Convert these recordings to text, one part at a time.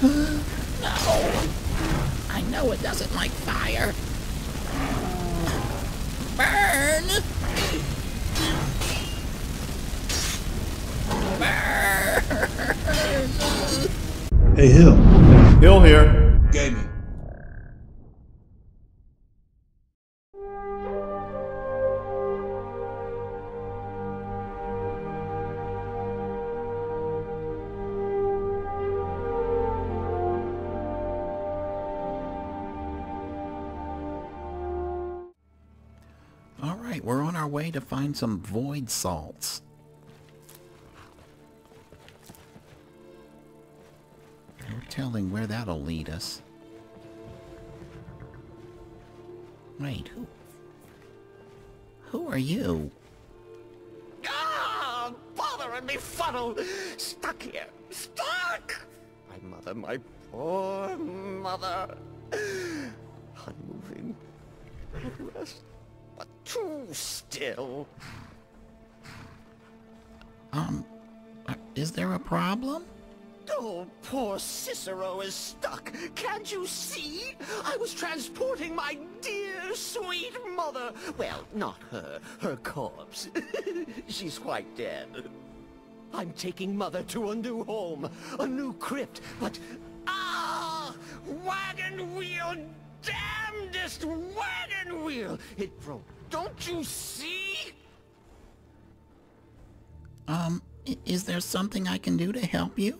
No! I know it doesn't like fire. Burn! Burn! Hey, Hill. Hill Here! Gaming. We're on our way to find some void salts. No telling where that'll lead us. Wait, who are you? Ah, bother and befuddle! Stuck here, stuck! My mother, my poor mother. Unmoving, at rest. But too still. Is there a problem? Oh, poor Cicero is stuck. Can't you see? I was transporting my dear, sweet mother. Well, not her. Her corpse. She's quite dead. I'm taking mother to a new home, a new crypt, but... Ah! Wagon wheel damnedest wagon wheel! It broke. Don't you see? Is there something I can do to help you?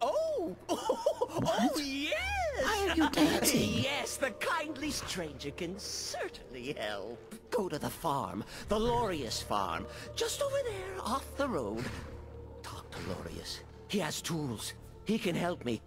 Oh! Oh, yes! Why are you dancing? Yes, the kindly stranger can certainly help. Go to the farm, the Loreius farm. Just over there, off the road. Talk to Loreius. He has tools. He can help me.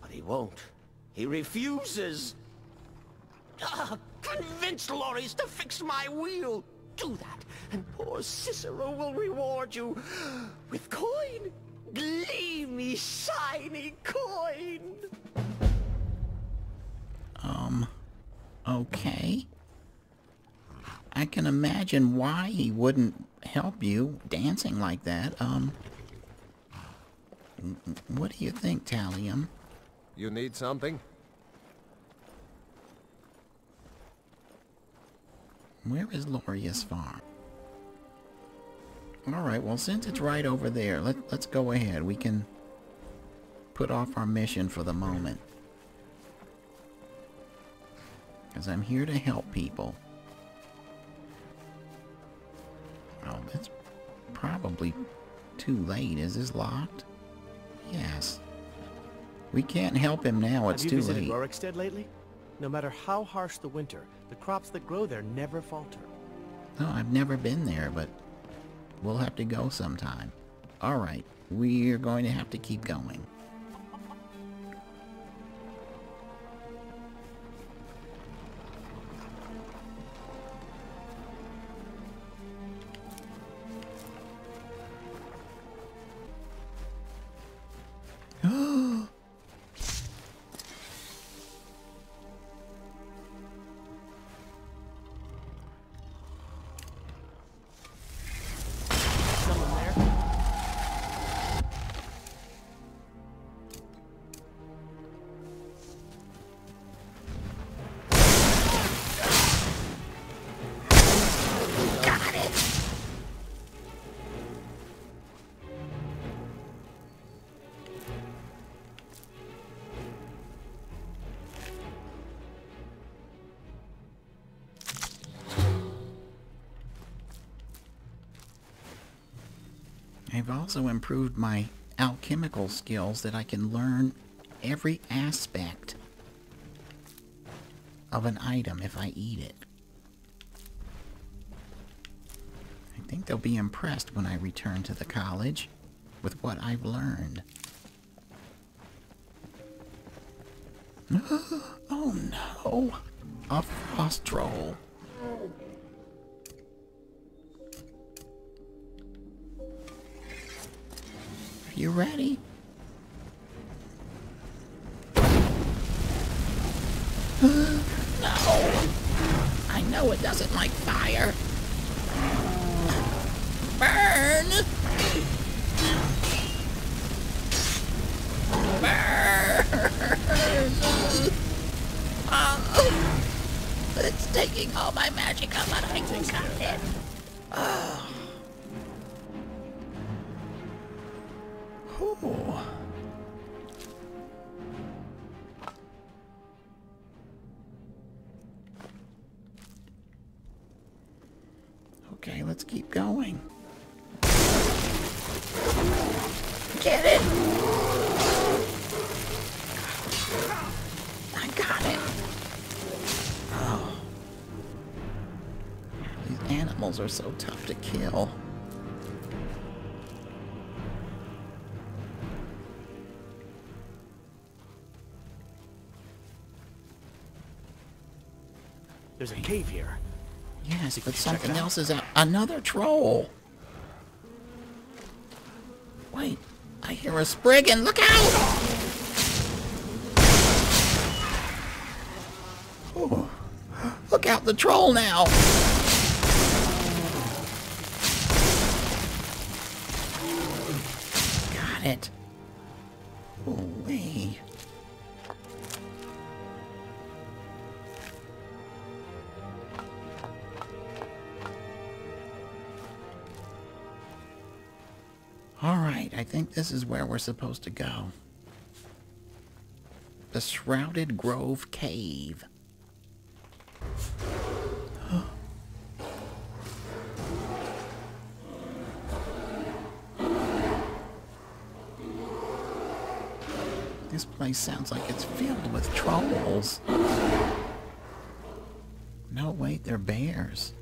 But he won't. He refuses! Convince Loreius to fix my wheel! Do that, and poor Cicero will reward you with coin! Gleamy, shiny coin! Okay. I can imagine why he wouldn't help you dancing like that. What do you think, Talium? You need something? Where is Loreius farm? Alright, well, since it's right over there, let's go ahead. We can put off our mission for the moment. Because I'm here to help people. Oh, that's probably too late. Is this locked? Yes. We can't help him now, it's too late. Have you visited Lorikstead lately? No matter how harsh the winter, the crops that grow there never falter. No, I've never been there, but we'll have to go sometime. Alright, we're going to have to keep going. I've also improved my alchemical skills that I can learn every aspect of an item if I eat it. I think they'll be impressed when I return to the college with what I've learned. Oh no! A frost troll! You ready? No! I know it doesn't like fire. Burn! Burn! taking all my magic up, but I can cut it. Oh. Ooh. Okay, let's keep going. Get it! I got it! Oh. These animals are so tough to kill. There's a cave here. Yes, but something else is out. Another troll. Wait, I hear a Spriggan. Look out! Ooh. Look out, the troll now. Got it. Holy. Alright, I think this is where we're supposed to go. The Shrouded Grove Cave. This place sounds like it's filled with trolls. No, wait, they're bears.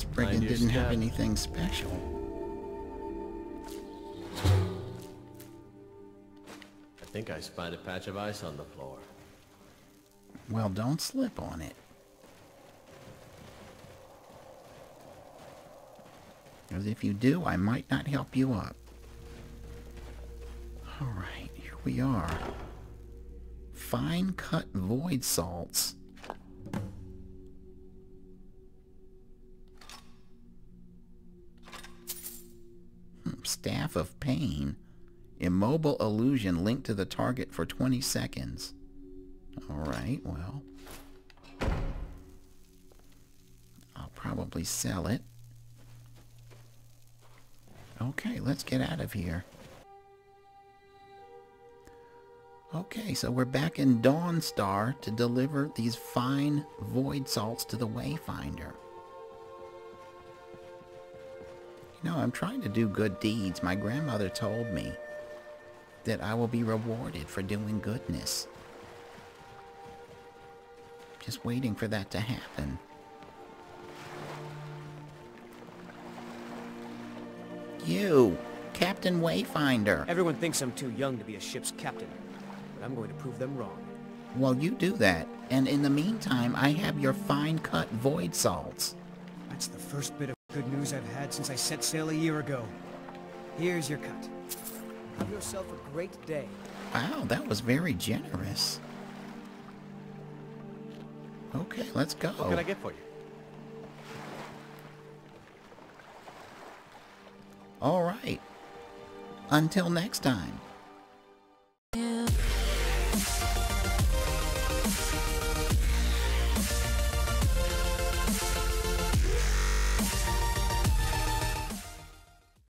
Spriggan didn't have anything special. I think I spied a patch of ice on the floor. Well, don't slip on it. Because if you do, I might not help you up. Alright, here we are. Fine cut void salts. Staff of Pain. Immobile illusion linked to the target for 20 seconds. Alright, well. I'll probably sell it. Okay, let's get out of here. Okay, so we're back in Dawnstar to deliver these fine void salts to the Wayfinder. You know, I'm trying to do good deeds. My grandmother told me that I will be rewarded for doing goodness. Just waiting for that to happen. You, Captain Wayfinder. Everyone thinks I'm too young to be a ship's captain, but I'm going to prove them wrong. Well, you do that, and in the meantime, I have your fine-cut void salts. That's the first bit of good news I've had since I set sail a year ago. Here's your cut. Have yourself a great day. Wow, that was very generous. Okay, let's go. What can I get for you? All right. Until next time.